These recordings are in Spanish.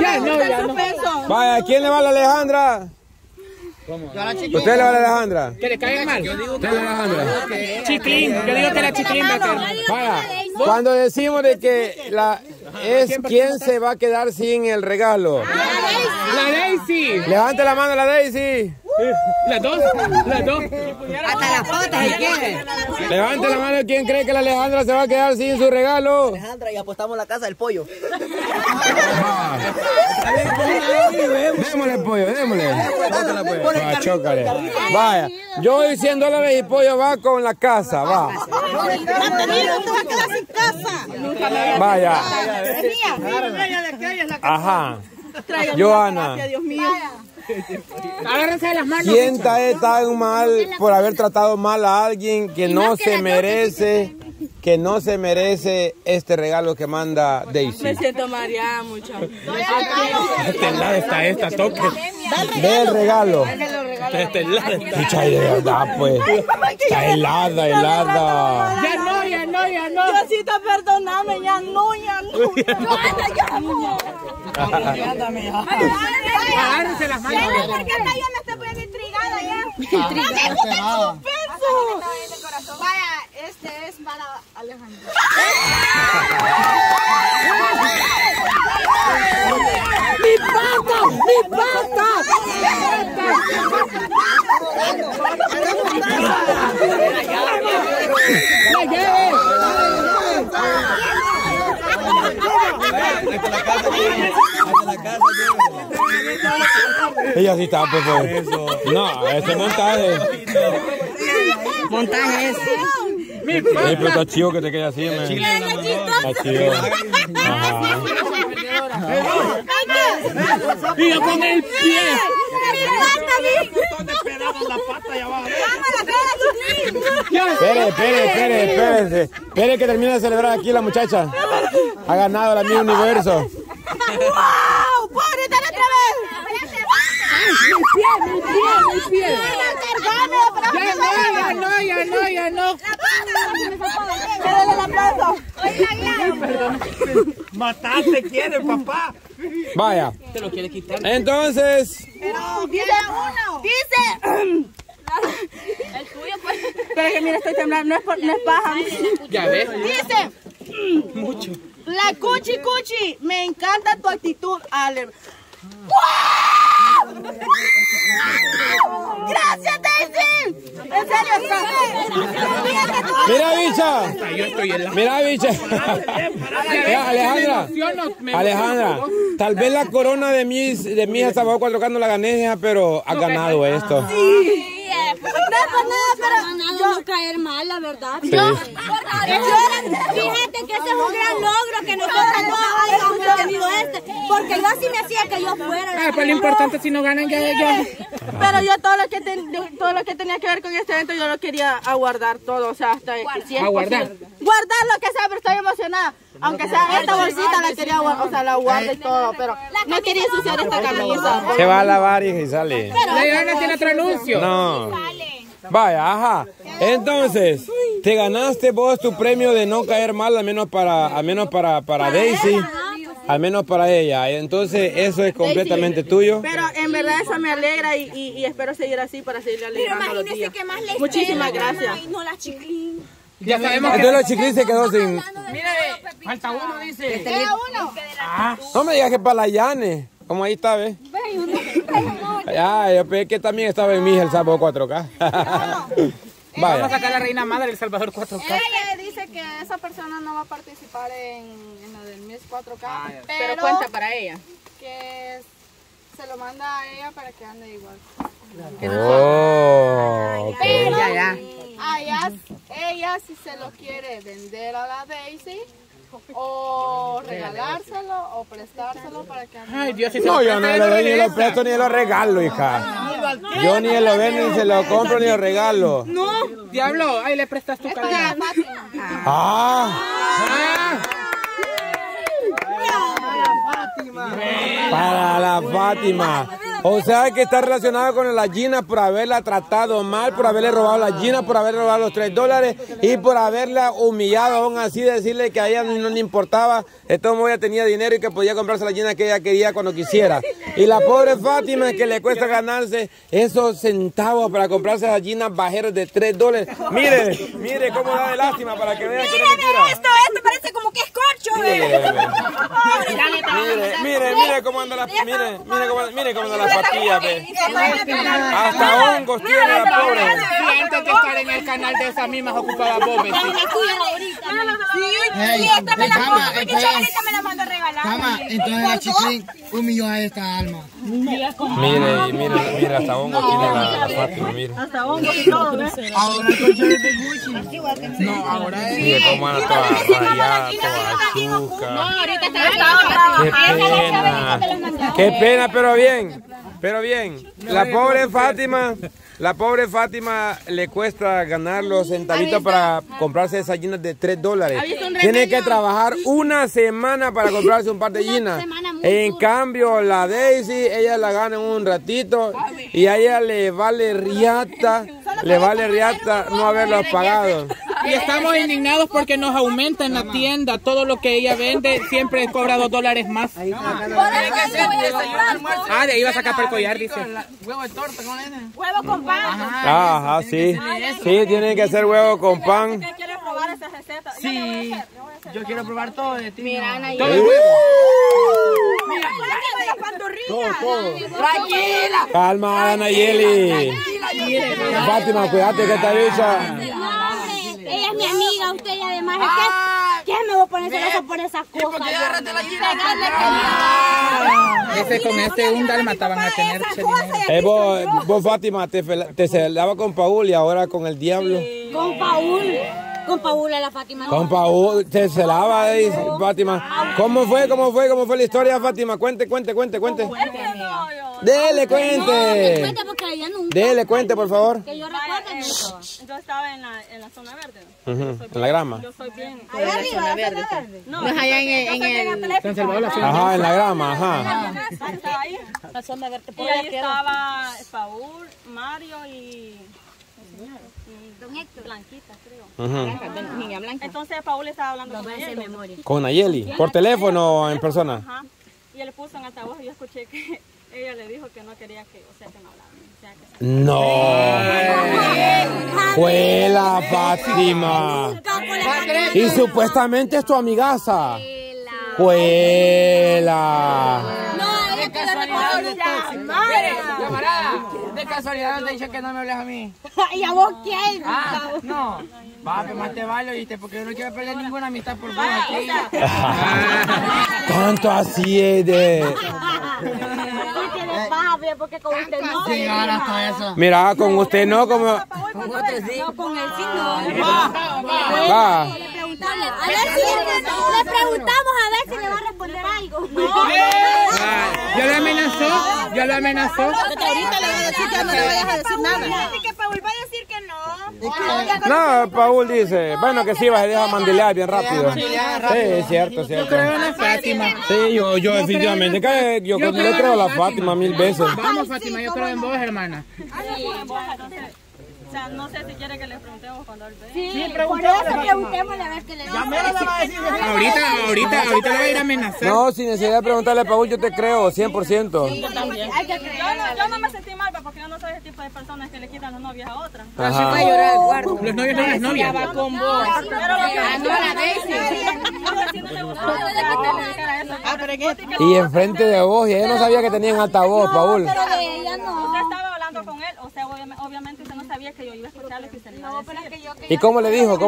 Ya no. Vaya, ¿quién le va a la Alejandra? ¿Cómo? ¿Usted le va a la Alejandra? Que le cae mal. Yo digo que la Alejandra. Chiquilín, yo digo que la chiquilín va a quedar. Vaya, cuando decimos de que la es quien se va a quedar sin el regalo. La Daisy. Levante la mano a la Daisy. Las dos. Hasta las patas si quiere. Levante la mano quien cree que la Alejandra se va a quedar sin su regalo. Alejandra, y apostamos la casa del pollo. Démosle el pollo, démosle. Va, chócale. Vaya, yo doy $100 y pollo va con la casa, va. Vaya. Ajá. Joana. Siéntate tan mal por haber tratado mal a alguien que no se merece, este regalo que manda Daisy. Me siento mareada mucho. Estela está esta, toque. Ve el regalo. Estela está de verdad, pues. Está helada. Ya no. Diosito, perdóname, ya no. Agárrense las manos. ¿Por qué hasta yo me estoy poniendo intrigada ya? ¡Intrigada! Vaya, este es para Alejandra. Ella sí está, por favor. No, ese montaje. Montaje es. Sí, pero está chido que te quede así. Está chido. Y yo con el pie. Espere que termine de celebrar aquí la muchacha. Ha ganado la Miss Universo. ¡Wow! ¡Puedo gritar otra vez! ¡Mi pie! ¡Ya no! ¡Me duele el aplauso! ¡Perdón! ¡Matar te quiere, papá! Vaya. ¿Te lo quiere quitar? Entonces... Pero dice uno. Dice... El tuyo, pues. Pero que mira, estoy temblando. No es paja. Ya ves. Dice... Mucho. La cuchi, me encanta tu actitud, Ale. ¡Wow! ¡Gracias, Daisy! En serio, está. Mira, bicha. Alejandra, tal vez la corona de mis hasta bajo 4K no la gané, pero ha ganado esto. Sí. No, yo caer mal, la verdad. Sí. Fíjate que ese es un gran logro que nosotros no hayamos tenido porque yo así me hacía que yo fuera. Pero lo importante es si no ganan ya. Pero yo todo lo que tenía que ver con este evento yo lo quería aguardar todo, o sea, hasta guardar lo que sea, pero estoy emocionada. Aunque sea esta bolsita la quería guardar, o sea, la guardo y todo, pero no quería ensuciar esta camisa. Se va a lavar y sale. La Joana tiene otro anuncio. No. Vaya, ajá. Entonces, te ganaste vos tu premio de no caer mal, al menos para Daisy. Al menos para ella, entonces eso es completamente tuyo. Pero en verdad eso me alegra y espero seguir así para seguirle alegrando. Pero imagínese que más le muchísimas gracias. No la chiquilín. Ya sabemos que la chiquilín se quedó sin... Mire, falta uno, dice. Queda uno. No me digas que para la Yane, como ahí está, ¿ves? Ah, yo pensé que también estaba en mi El Salvador 4K. Vaya. Vamos a sacar a la reina madre del Salvador 4K. Ella dice que esa persona no va a participar en lo del Miss 4K. Ah, pero cuenta para ella. Que se lo manda a ella para que ande igual. Oh, okay. Pero ella si se lo quiere vender a la Daisy. O regalárselo o prestárselo para que... Ay, Dios, si no, yo no lo doy ni lo presto ni lo regalo, hija. Yo ni lo vendo ni se lo compro ni lo regalo. No, diablo, ahí le prestas tu cadena. Para la Fátima. O sea que está relacionado con la gallina por haberla tratado mal, por haberle robado la gallina, por haberle robado los $3 y por haberla humillado, aún así decirle que a ella no le importaba, entonces ella tenía dinero y que podía comprarse la gallina que ella quería cuando quisiera. Y la pobre Fátima, que le cuesta ganarse esos centavos para comprarse las gallinas bajeras de $3. Mire, mire cómo da de lástima para que vean que no es mentira. Esto parece como que es corcho, Mire cómo anda la, mire cómo anda la patilla, ve. Hasta hongos tiene la pobre. Antes de estar en el canal de esas mismas ocupaba vos, ¿ves? Sí, esta me la pongo porque Joanita me la mandó a regalar. Entonces la Chiclín humilló a esta alma. Mire, hasta hongos tiene la Fátima, mire. Hasta hongos y todo, ¿ves? Ahora con Joanita de Gucci. No, ahora es... Mire cómo anda toda rayada, toda azúcar. No, ahorita está trabajando. Qué pena, pero bien. Pero bien, la pobre Fátima le cuesta ganar los centavitos para comprarse esas gallinas de $3. Tiene que trabajar una semana para comprarse un par de gallinas. En cambio, la Daisy, ella la gana en un ratito y a ella le vale riata no haberlos pagado. Y estamos indignados porque nos aumenta en la tienda. Todo lo que ella vende siempre cobra $2 más. Ah, de ahí va a sacar para el collar, dice. Huevo de torta con N. Huevo con pan. Ajá, sí. Sí, tienen que hacer huevo con pan. ¿Quieres probar esa receta? Sí. Yo quiero probar todo de ti. Mira, Nayeli. Todo el huevo. Mira, las pantorrillas. Todo. Tranquila. Calma, Nayeli. Fátima, cuídate que está bicha. Ella es mi amiga, usted y además es que... ¿Qué me voy a poner celoso por esas cosas? ¿Por qué agárrate la gallina? Ese con este un dálmata van a tener chelines. Vos, Fátima, te celaba con Paul y ahora con el diablo. Con Paul. Con Paul a la Fátima. Con Paul, te celaba, Fátima. ¿Cómo fue la historia, Fátima? Cuente. Dele, cuente. Dele, cuente, por favor. Que yo recuerde. Yo estaba en la zona verde. En la grama. Yo soy bien. Allá arriba, la zona verde. No, es allá en Salvador. Ajá, en la grama, ajá. Estaba ahí. La zona verde. Y ahí estaba Paul, Mario y... Don Héctor. Blanquita, creo. Niña Blanca. Entonces Paul estaba hablando con Nayeli. ¿Por teléfono o en persona? Ajá. Y él puso en altavoz y yo escuché que... Ella le dijo que no quería que, o sea, que no hablara. O sea, que... ¡No! ¡Fue la Fátima! Y supuestamente es tu amigaza. ¡Juela! ¡No, ella que lo recuerdo ya! ¡Madre! ¡Camarada! De casualidad no te he dicho que no me hables a mí. ¿Y a vos quién? Ah, no. Va, pero más te vale, ¿viste? Porque yo no quiero perder ninguna amistad por vos aquí. Tanto así es de... Porque con usted no. Sí, eso. Mira, con usted no, como. Con usted sí. No, con él sí no. Va. Le preguntamos a ver si le va a responder algo. Yo le amenazó. Ahorita le voy a decir que no le voy a decir nada. Que Paul va a decir que no. No, Paul dice, bueno que sí, vas a dejar mandilear bien rápido. Sí, es cierto, Yo creo en la Fátima. Sí, yo definitivamente. Yo creo en la Fátima 1000 veces. Vamos, Fátima, yo creo en vos, hermana. O sea, no sé si quiere que le preguntemos cuando él venga. Sí, preguntémosle a ver qué le dice. Ahorita le voy a ir a amenazar. No, sin necesidad de preguntarle a Paul, yo te creo, 100%. Sí, yo también. Yo no me sentí mal, porque yo no soy el tipo de personas que le quitan los novios a otras. Así va a llorar el cuarto. Los novios son las novias. Ya va con vos. Y enfrente de vos, y ella no sabía que tenían altavoz, Paul. Pero ella no. Usted estaba hablando con él, o sea, obviamente usted no sabía que yo iba a escucharle que se le iba a decir. ¿Y cómo le dijo? Es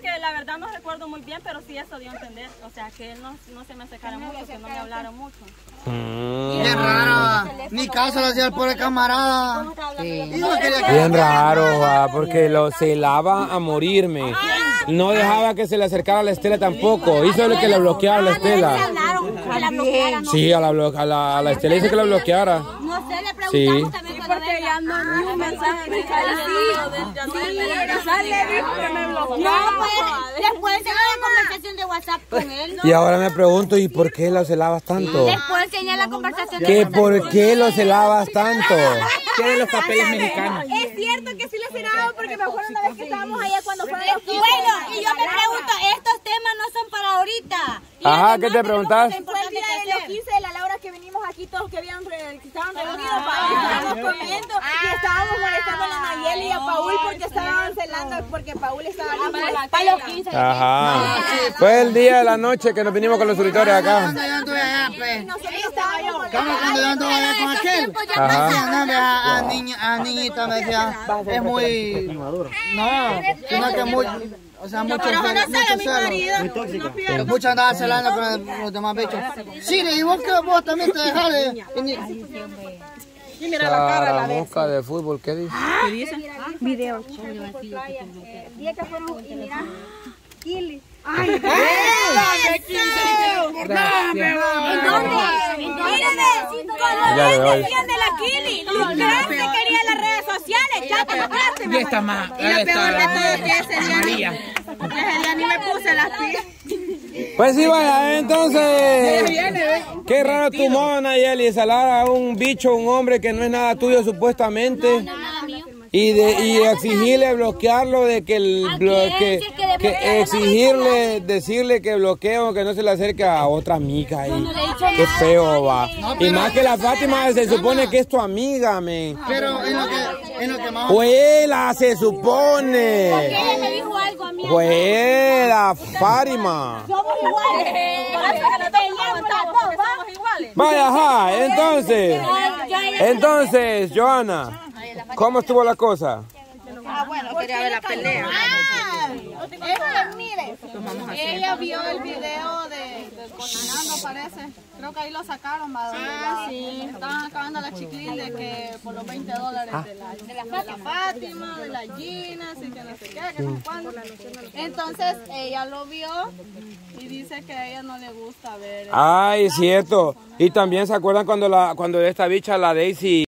que la verdad no recuerdo muy bien, pero sí eso dio a entender. O sea, que él no se me acercara mucho, que no me hablara mucho. Bien raro. Ni caso le hacía el pobre camarada. Bien raro, porque lo celaba a morirme. No dejaba que se le acercara a la Estela tampoco. Hizo lo que le bloqueara a la Estela. Sí, a la Estela dice que la bloqueara. No sé, le preguntamos también cuando llegando un mensaje de después tenía la conversación de WhatsApp con él. Y ahora me pregunto, ¿y por qué lo celabas tanto? Después tenía la conversación de WhatsApp. ¿Por qué lo celabas tanto? ¿Quieren los papeles mexicanos? Es cierto que sí lo celaba porque me acuerdo una vez que estábamos allá cuando fueron los... Bueno, y yo me pregunto, estos temas no son para ahorita. Ajá, ¿qué te preguntas? Fue el día de los 15 de la Laura que venimos aquí todos que estaban reunidos estábamos comiendo y estábamos molestando a la Nayeli y a Paul porque estaban celando, porque Paul estaba para los 15. Ajá. Fue el día de la noche que nos vinimos con los solitores acá. Estamos cuando yo ando allá con aquel. A niñita me decía, es muy... No, que muy... O sea, muchos andaban celando con los demás bichos. Sí, y vos que vos también te dejás de... Y mira la cara la boca de fútbol, ¿qué dice? ¿Qué dice? Video. Y que fueron, y mira, Kili. ¡Ay! ¡Ay! ¡Dame! ¿Dónde? ¿Entiende la Kili? Usted se quería en las redes sociales. Ya te compraste, mamá. Y esta más. Y lo peor de todo es que ese día ni me puse las pilas. Pues sí, vaya, entonces. Qué raro tu modo, Nayeli, salar a un bicho, un hombre que no es nada tuyo supuestamente. Y exigirle bloquearlo, de que el bloque, que exigirle, decirle que bloqueo, que no se le acerque a otra amiga. Ahí. Qué feo va. Y más que la Fátima se supone que es tu amiga, men. Pero en lo que más. ¡Huela, se supone! Porque ella me dijo algo a mí. ¡Huela, Fátima! Somos iguales. Vaya, ajá, entonces, Joana. ¿Cómo estuvo la cosa? Ah, bueno, quería ver la pelea. Mire, ella vio el video de Conanado, parece. Creo que ahí lo sacaron, ¿verdad? Ah, sí. Estaban acabando la chiquilín de que por los $20 de la Fátima, de la Gina, así que no sé qué, que no sé cuándo. Entonces ella lo vio y dice que a ella no le gusta ver. Ay, cierto. Y también se acuerdan cuando esta bicha, la Daisy.